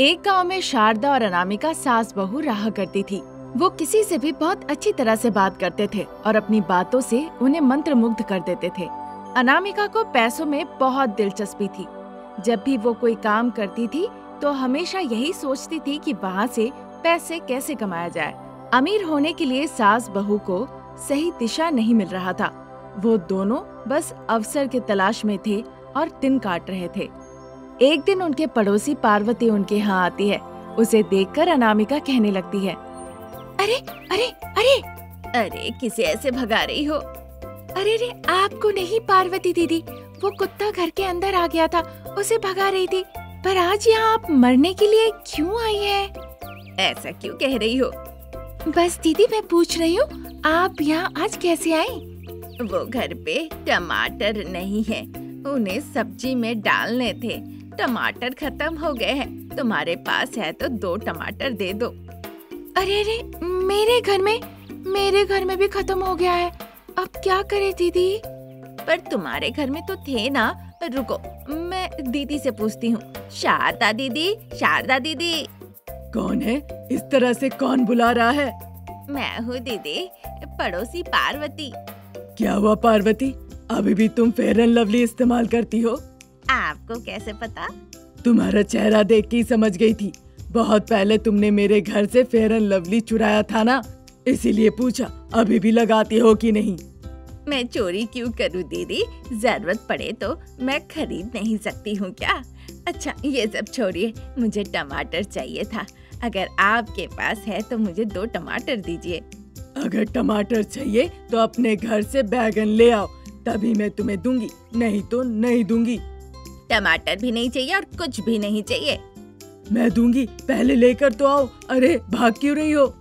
एक गांव में शारदा और अनामिका सास बहू रहा करती थी। वो किसी से भी बहुत अच्छी तरह से बात करते थे और अपनी बातों से उन्हें मंत्रमुग्ध कर देते थे। अनामिका को पैसों में बहुत दिलचस्पी थी। जब भी वो कोई काम करती थी तो हमेशा यही सोचती थी कि वहाँ से पैसे कैसे कमाया जाए। अमीर होने के लिए सास बहू को सही दिशा नहीं मिल रहा था। वो दोनों बस अवसर की तलाश में थे और दिन काट रहे थे। एक दिन उनके पड़ोसी पार्वती उनके यहाँ आती है। उसे देखकर अनामिका कहने लगती है, अरे अरे अरे अरे किसे ऐसे भगा रही हो? अरे रे आपको नहीं पार्वती दीदी, वो कुत्ता घर के अंदर आ गया था, उसे भगा रही थी। पर आज यहाँ आप मरने के लिए क्यों आई है? ऐसा क्यों कह रही हो? बस दीदी मैं पूछ रही हूँ आप यहाँ आज कैसे आई? वो घर पे टमाटर नहीं है, उन्हें सब्जी में डालने थे, टमाटर खत्म हो गए हैं। तुम्हारे पास है तो 2 टमाटर दे दो। अरे अरे मेरे घर में भी खत्म हो गया है, अब क्या करें दीदी? पर तुम्हारे घर में तो थे ना। रुको मैं दीदी से पूछती हूँ। शारदा दीदी, शारदा दीदी। कौन है? इस तरह से कौन बुला रहा है? मैं हूँ दीदी, पड़ोसी पार्वती। क्या हुआ पार्वती, अभी भी तुम फेयर एंड लवली इस्तेमाल करती हो? आपको कैसे पता? तुम्हारा चेहरा देख के समझ गई थी। बहुत पहले तुमने मेरे घर से फेयर एंड लवली चुराया था ना, इसीलिए पूछा अभी भी लगाती हो कि नहीं। मैं चोरी क्यों करूं दीदी, जरूरत पड़े तो मैं खरीद नहीं सकती हूँ क्या? अच्छा ये सब छोड़िए, मुझे टमाटर चाहिए था। अगर आपके पास है तो मुझे 2 टमाटर दीजिए। अगर टमाटर चाहिए तो अपने घर से बैगन ले आओ, तभी मैं तुम्हें दूंगी, नहीं तो नहीं दूंगी। टमाटर भी नहीं चाहिए और कुछ भी नहीं चाहिए। मैं दूंगी, पहले लेकर तो आओ। अरे भाग क्यों रही हो?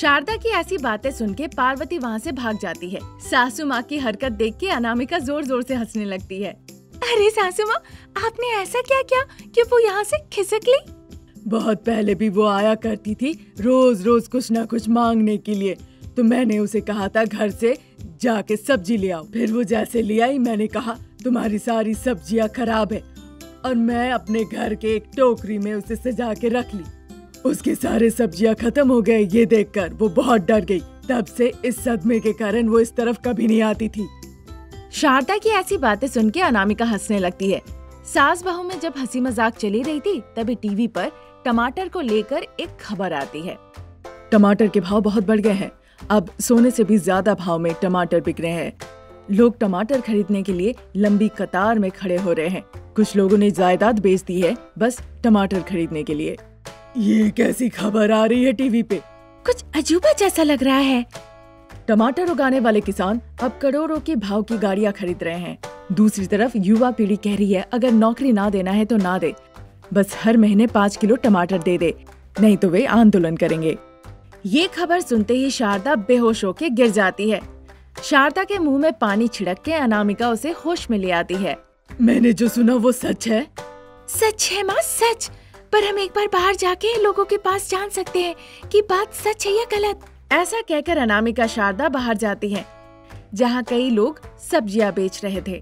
शारदा की ऐसी बातें सुनके पार्वती वहाँ से भाग जाती है। सासू माँ की हरकत देख के अनामिका जोर जोर से हंसने लगती है। अरे सासू माँ आपने ऐसा क्या किया कि वो यहाँ से खिसक ली? बहुत पहले भी वो आया करती थी रोज रोज कुछ न कुछ मांगने के लिए, तो मैंने उसे कहा था घर से जाके सब्जी ले आओ। फिर वो जैसे ले आई, मैंने कहा तुम्हारी सारी सब्जियां खराब है, और मैं अपने घर के एक टोकरी में उसे सजा के रख ली। उसके सारे सब्जियां खत्म हो गए, ये देखकर वो बहुत डर गई। तब से इस सदमे के कारण वो इस तरफ कभी नहीं आती थी। शारदा की ऐसी बातें सुन के अनामिका हंसने लगती है। सास बहू में जब हंसी मजाक चली रही थी तभी टीवी पर टमाटर को लेकर एक खबर आती है। टमाटर के भाव बहुत बढ़ गए हैं, अब सोने से भी ज्यादा भाव में टमाटर बिक रहे हैं। लोग टमाटर खरीदने के लिए लंबी कतार में खड़े हो रहे हैं। कुछ लोगों ने जायदाद बेच दी है बस टमाटर खरीदने के लिए। ये कैसी खबर आ रही है टीवी पे? कुछ अजूबा जैसा लग रहा है। टमाटर उगाने वाले किसान अब करोड़ों के भाव की गाड़ियाँ खरीद रहे हैं। दूसरी तरफ युवा पीढ़ी कह रही है अगर नौकरी ना देना है तो ना दे, बस हर महीने 5 किलो टमाटर दे दे, नहीं तो वे आंदोलन करेंगे। ये खबर सुनते ही शारदा बेहोश होके गिर जाती है। शारदा के मुंह में पानी छिड़क के अनामिका उसे होश में ले आती है। मैंने जो सुना वो सच है? सच है माँ सच, पर हम एक बार बाहर जाके लोगों के पास जान सकते हैं कि बात सच है या गलत। ऐसा कहकर अनामिका शारदा बाहर जाती है जहाँ कई लोग सब्जियाँ बेच रहे थे,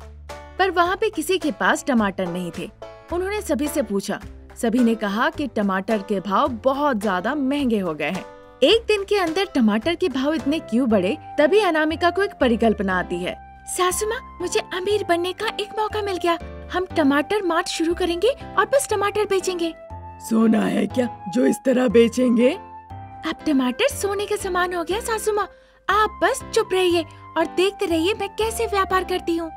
पर वहाँ पे किसी के पास टमाटर नहीं थे। उन्होंने सभी से पूछा, सभी ने कहा कि टमाटर के भाव बहुत ज्यादा महंगे हो गए हैं। एक दिन के अंदर टमाटर के भाव इतने क्यों बढ़े? तभी अनामिका को एक परिकल्पना आती है। सासू माँ मुझे अमीर बनने का एक मौका मिल गया, हम टमाटर मार्ट शुरू करेंगे और बस टमाटर बेचेंगे। सोना है क्या जो इस तरह बेचेंगे? अब टमाटर सोने के समान हो गया सासू माँ, आप बस चुप रहिए और देखते रहिए मैं कैसे व्यापार करती हूँ।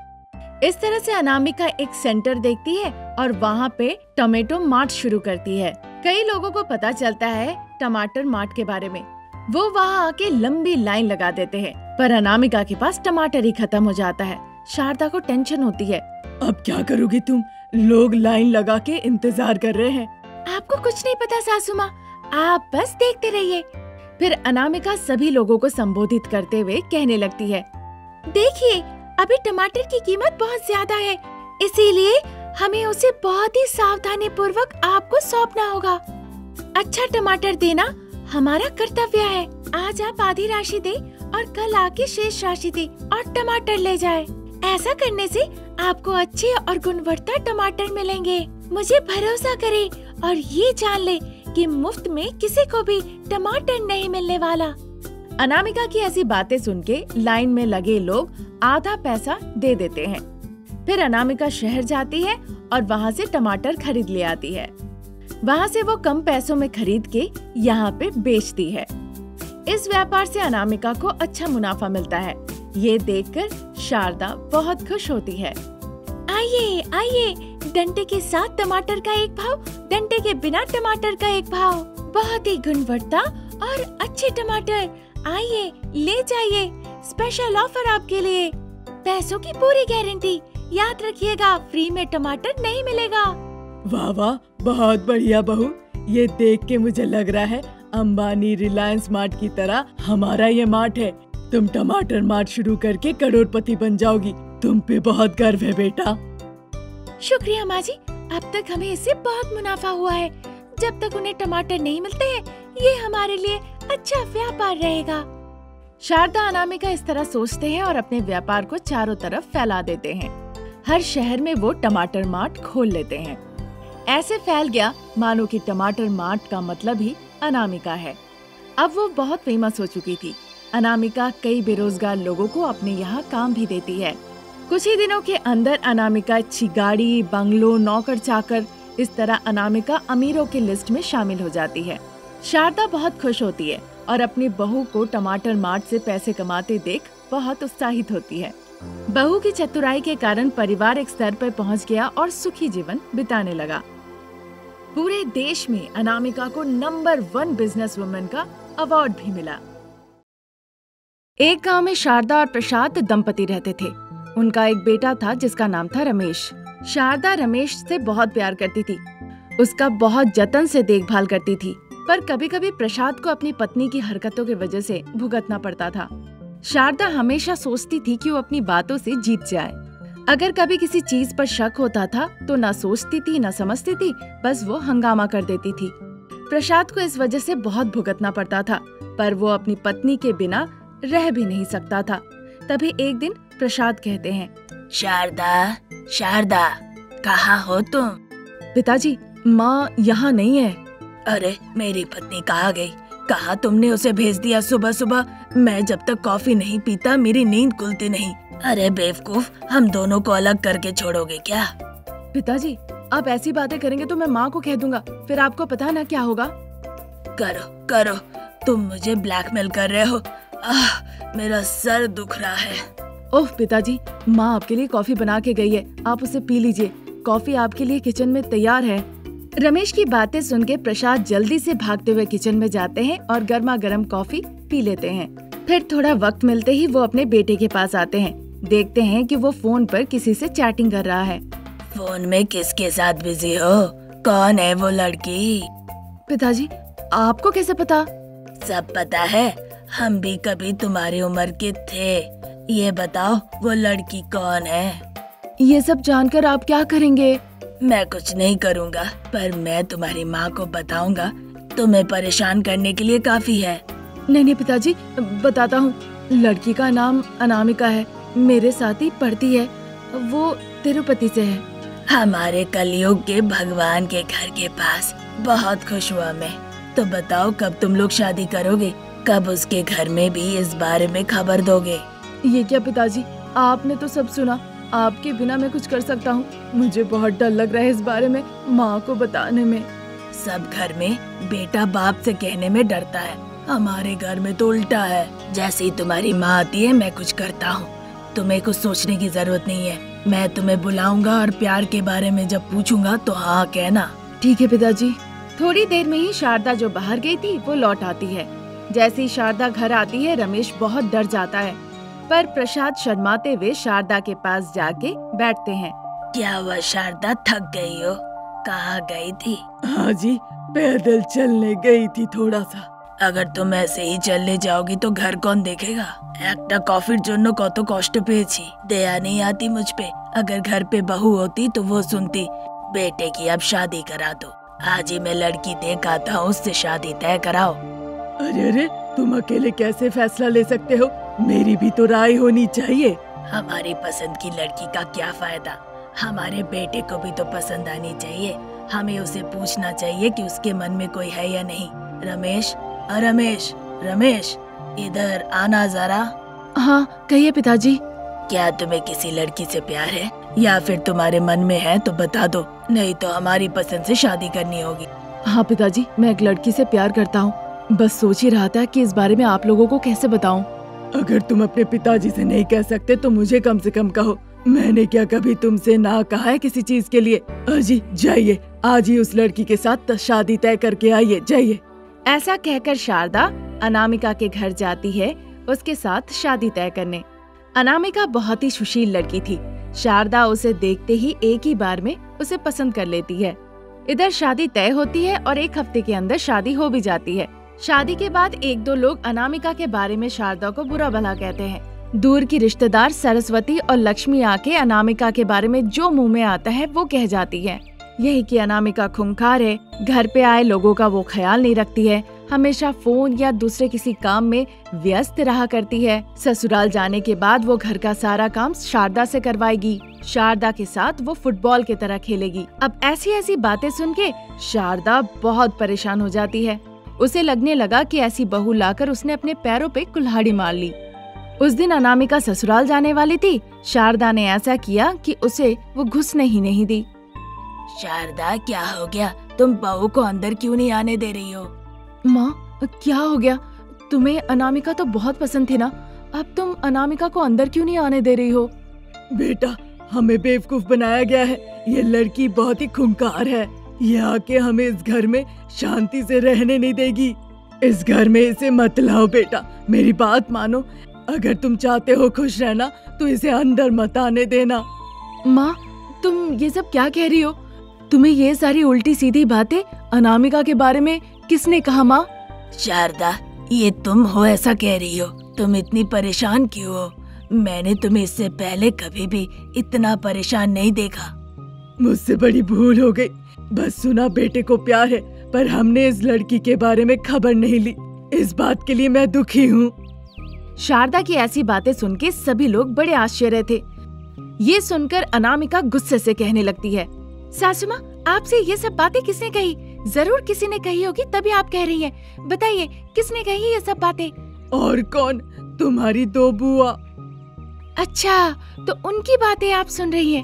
इस तरह से अनामिका एक सेंटर देखती है और वहाँ पे टोमेटो मार्ट शुरू करती है। कई लोगों को पता चलता है टमाटर मार्ट के बारे में, वो वहाँ आके लंबी लाइन लगा देते हैं, पर अनामिका के पास टमाटर ही खत्म हो जाता है। शारदा को टेंशन होती है। अब क्या करोगी तुम? लोग लाइन लगा के इंतजार कर रहे हैं। आपको कुछ नहीं पता सासू माँ, आप बस देखते रहिए। फिर अनामिका सभी लोगों को संबोधित करते हुए कहने लगती है, देखिए अभी टमाटर की कीमत बहुत ज्यादा है, इसीलिए हमें उसे बहुत ही सावधानी पूर्वक आपको सौंपना होगा। अच्छा टमाटर देना हमारा कर्तव्य है, आज आप आधी राशि दे और कल आके शेष राशि दे और टमाटर ले जाए। ऐसा करने से आपको अच्छे और गुणवत्ता टमाटर मिलेंगे, मुझे भरोसा करें और ये जान ले कि मुफ्त में किसी को भी टमाटर नहीं मिलने वाला। अनामिका की ऐसी बातें सुन के लाइन में लगे लोग आधा पैसा दे देते हैं। फिर अनामिका शहर जाती है और वहाँ से टमाटर खरीद ले आती है। वहाँ से वो कम पैसों में खरीद के यहाँ पे बेचती है। इस व्यापार से अनामिका को अच्छा मुनाफा मिलता है। ये देखकर शारदा बहुत खुश होती है। आइए आइए, डंटे के साथ टमाटर का एक भाव, डंटे के बिना टमाटर का एक भाव, बहुत ही गुणवत्ता और अच्छे टमाटर, आइए ले जाइए, स्पेशल ऑफर आपके लिए, पैसों की पूरी गारंटी, याद रखिएगा फ्री में टमाटर नहीं मिलेगा। वाह वाह, बहुत बढ़िया बहू, ये देख के मुझे लग रहा है अंबानी रिलायंस मार्ट की तरह हमारा ये मार्ट है। तुम टमाटर मार्ट शुरू करके करोड़पति बन जाओगी, तुम पे बहुत गर्व है बेटा। शुक्रिया माँ जी, अब तक हमें इससे बहुत मुनाफा हुआ है। जब तक उन्हें टमाटर नहीं मिलते हैं, ये हमारे लिए अच्छा व्यापार रहेगा। शारदा अनामिका इस तरह सोचते हैं और अपने व्यापार को चारों तरफ फैला देते हैं। हर शहर में वो टमाटर मार्ट खोल लेते हैं। ऐसे फैल गया मानो कि टमाटर मार्ट का मतलब ही अनामिका है। अब वो बहुत फेमस हो चुकी थी। अनामिका कई बेरोजगार लोगों को अपने यहाँ काम भी देती है। कुछ ही दिनों के अंदर अनामिका छिगाड़ी, बंगलो, नौकर चाकर, इस तरह अनामिका अमीरों की लिस्ट में शामिल हो जाती है। शारदा बहुत खुश होती है और अपनी बहू को टमाटर मार्ट से पैसे कमाते देख बहुत उत्साहित होती है। बहू की चतुराई के कारण परिवार एक स्तर पर पहुंच गया और सुखी जीवन बिताने लगा। पूरे देश में अनामिका को नंबर 1 बिजनेस वुमन का अवार्ड भी मिला। एक गांव में शारदा और प्रसाद दंपति रहते थे। उनका एक बेटा था जिसका नाम था रमेश। शारदा रमेश से बहुत प्यार करती थी, उसका बहुत जतन से देखभाल करती थी, पर कभी कभी प्रसाद को अपनी पत्नी की हरकतों की वजह से भुगतना पड़ता था। शारदा हमेशा सोचती थी कि वो अपनी बातों से जीत जाए। अगर कभी किसी चीज पर शक होता था तो ना सोचती थी ना समझती थी, बस वो हंगामा कर देती थी। प्रसाद को इस वजह से बहुत भुगतना पड़ता था, पर वो अपनी पत्नी के बिना रह भी नहीं सकता था। तभी एक दिन प्रसाद कहते हैं, शारदा शारदा कहाँ हो तुम? पिताजी, माँ यहाँ नहीं है। अरे मेरी पत्नी कहाँ गई? कहाँ तुमने उसे भेज दिया? सुबह सुबह मैं जब तक कॉफी नहीं पीता मेरी नींद खुलती नहीं। अरे बेवकूफ, हम दोनों को अलग करके छोड़ोगे क्या? पिताजी, आप ऐसी बातें करेंगे तो मैं माँ को कह दूंगा, फिर आपको पता ना क्या होगा। करो करो, तुम मुझे ब्लैकमेल कर रहे हो। आह, मेरा सर दुख रहा है। ओह पिताजी, माँ आपके लिए कॉफी बना के गई है, आप उसे पी लीजिए, कॉफी आपके लिए किचन में तैयार है। रमेश की बातें सुन के प्रसाद जल्दी से भागते हुए किचन में जाते हैं और गर्मा गर्म कॉफी पी लेते हैं। फिर थोड़ा वक्त मिलते ही वो अपने बेटे के पास आते हैं। देखते हैं कि वो फोन पर किसी से चैटिंग कर रहा है। फोन में किसके साथ बिजी हो? कौन है वो लड़की? पिताजी, आपको कैसे पता? सब पता है, हम भी कभी तुम्हारी उम्र के थे। ये बताओ वो लड़की कौन है? ये सब जानकर आप क्या करेंगे? मैं कुछ नहीं करूँगा, पर मैं तुम्हारी माँ को बताऊँगा। तुम्हें परेशान करने के लिए काफी है। नहीं नहीं पिताजी, बताता हूँ। लड़की का नाम अनामिका है, मेरे साथ ही पढ़ती है, वो तिरुपति से है। हमारे कलयुग के भगवान के घर के पास, बहुत खुश हुआ मैं। तो बताओ कब तुम लोग शादी करोगे? कब उसके घर में भी इस बारे में खबर दोगे? ये क्या पिताजी, आपने तो सब सुना, आपके बिना मैं कुछ कर सकता हूँ? मुझे बहुत डर लग रहा है इस बारे में माँ को बताने में। सब घर में बेटा बाप से कहने में डरता है, हमारे घर में तो उल्टा है। जैसे ही तुम्हारी माँ आती है मैं कुछ करता हूँ। तुम्हें कुछ सोचने की जरूरत नहीं है, मैं तुम्हें बुलाऊंगा और प्यार के बारे में जब पूछूंगा तो हाँ कहना। ठीक है पिताजी। थोड़ी देर में ही शारदा जो बाहर गई थी वो लौट आती है। जैसे ही शारदा घर आती है रमेश बहुत डर जाता है, पर प्रसाद शर्माते हुए शारदा के पास जाके बैठते हैं। क्या हुआ शारदा, थक गयी हो? कहाँ गयी थी? हाँ जी, पैदल चलने गयी थी थोड़ा सा। अगर तुम ऐसे ही चलने जाओगी तो घर कौन देखेगा? एक कॉफी जोड़ने को तो कष्ट पे छी, दया नहीं आती मुझ पे। अगर घर पे बहू होती तो वो सुनती, बेटे की अब शादी करा दो, आज ही मैं लड़की देख आता हूँ, उससे शादी तय कराओ। अरे अरे, तुम अकेले कैसे फैसला ले सकते हो? मेरी भी तो राय होनी चाहिए। हमारी पसंद की लड़की का क्या फायदा, हमारे बेटे को भी तो पसंद आनी चाहिए। हमें उसे पूछना चाहिए कि उसके मन में कोई है या नहीं। रमेश, रमेश, रमेश, इधर आना जरा। हाँ कहिए पिताजी। क्या तुम्हें किसी लड़की से प्यार है या फिर तुम्हारे मन में है तो बता दो, नहीं तो हमारी पसंद से शादी करनी होगी। हाँ पिताजी, मैं एक लड़की से प्यार करता हूँ, बस सोच ही रहा था कि इस बारे में आप लोगों को कैसे बताऊँ। अगर तुम अपने पिताजी से नहीं कह सकते तो मुझे कम से कम कहो, मैंने क्या कभी तुमसे ना कहा है किसी चीज के लिए। अजी जाइए, आज ही उस लड़की के साथ शादी तय करके आइए, जाइए। ऐसा कहकर शारदा अनामिका के घर जाती है उसके साथ शादी तय करने। अनामिका बहुत ही सुशील लड़की थी, शारदा उसे देखते ही एक ही बार में उसे पसंद कर लेती है। इधर शादी तय होती है और एक हफ्ते के अंदर शादी हो भी जाती है। शादी के बाद एक दो लोग अनामिका के बारे में शारदा को बुरा भला कहते हैं। दूर की रिश्तेदार सरस्वती और लक्ष्मी आके अनामिका के बारे में जो मुंह में आता है वो कह जाती है, यही कि अनामिका खूंखार है, घर पे आए लोगों का वो ख्याल नहीं रखती है, हमेशा फोन या दूसरे किसी काम में व्यस्त रहा करती है। ससुराल जाने के बाद वो घर का सारा काम शारदा से करवाएगी, शारदा के साथ वो फुटबॉल की तरह खेलेगी। अब ऐसी ऐसी बातें सुन के शारदा बहुत परेशान हो जाती है, उसे लगने लगा कि ऐसी बहू लाकर उसने अपने पैरों पे कुल्हाड़ी मार ली। उस दिन अनामिका ससुराल जाने वाली थी, शारदा ने ऐसा किया कि उसे वो घुसने ही नहीं दी। शारदा क्या हो गया, तुम बहू को अंदर क्यों नहीं आने दे रही हो? माँ क्या हो गया, तुम्हें अनामिका तो बहुत पसंद थी ना, अब तुम अनामिका को अंदर क्यों नहीं आने दे रही हो? बेटा हमें बेवकूफ बनाया गया है, ये लड़की बहुत ही खूंखार है, ये आके हमें इस घर में शांति से रहने नहीं देगी, इस घर में इसे मत लाओ। बेटा मेरी बात मानो, अगर तुम चाहते हो खुश रहना तो इसे अंदर मत आने देना। माँ तुम ये सब क्या कह रही हो, तुम्हें ये सारी उल्टी सीधी बातें अनामिका के बारे में किसने कहा? माँ शारदा ये तुम हो ऐसा कह रही हो, तुम इतनी परेशान क्यों हो? मैंने तुम्हें इससे पहले कभी भी इतना परेशान नहीं देखा। मुझसे बड़ी भूल हो गई, बस सुना बेटे को प्यार है पर हमने इस लड़की के बारे में खबर नहीं ली, इस बात के लिए मैं दुखी हूँ। शारदा की ऐसी बातें सुन के सभी लोग बड़े आश्चर्य थे। ये सुनकर अनामिका गुस्से से कहने लगती है, सासू माँ आपसे ये सब बातें किसने कही? जरूर किसी ने कही होगी तभी आप कह रही हैं। बताइए किसने कही ये सब बातें? और कौन, तुम्हारी दो बुआ। अच्छा तो उनकी बातें आप सुन रही है,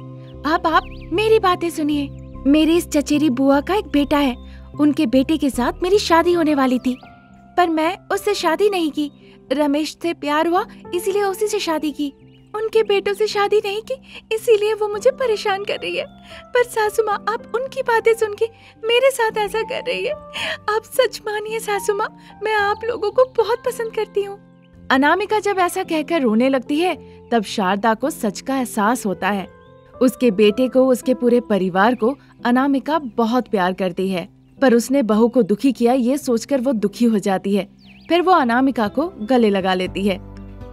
अब आप मेरी बातें सुनिए। मेरी इस चचेरी बुआ का एक बेटा है, उनके बेटे के साथ मेरी शादी होने वाली थी पर मैं उससे शादी नहीं की, रमेश से प्यार हुआ इसीलिए उसी से शादी की, उनके बेटों से शादी नहीं की इसीलिए वो मुझे परेशान कर रही है। पर सासू माँ आप उनकी बातें सुन के मेरे साथ ऐसा कर रही है, आप सच मानिए सासू माँ मैं आप लोगों को बहुत पसंद करती हूँ। अनामिका जब ऐसा कहकर रोने लगती है तब शारदा को सच का एहसास होता है। उसके बेटे को, उसके पूरे परिवार को अनामिका बहुत प्यार करती है पर उसने बहू को दुखी किया ये सोचकर वो दुखी हो जाती है। फिर वो अनामिका को गले लगा लेती है,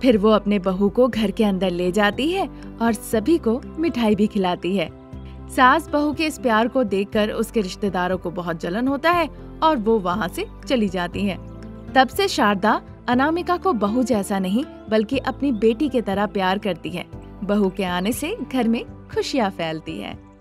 फिर वो अपने बहू को घर के अंदर ले जाती है और सभी को मिठाई भी खिलाती है। सास बहू के इस प्यार को देखकर उसके रिश्तेदारों को बहुत जलन होता है और वो वहाँ से चली जाती है। तब से शारदा अनामिका को बहू जैसा नहीं बल्कि अपनी बेटी की तरह प्यार करती है। बहू के आने से घर में खुशियाँ फैलती है।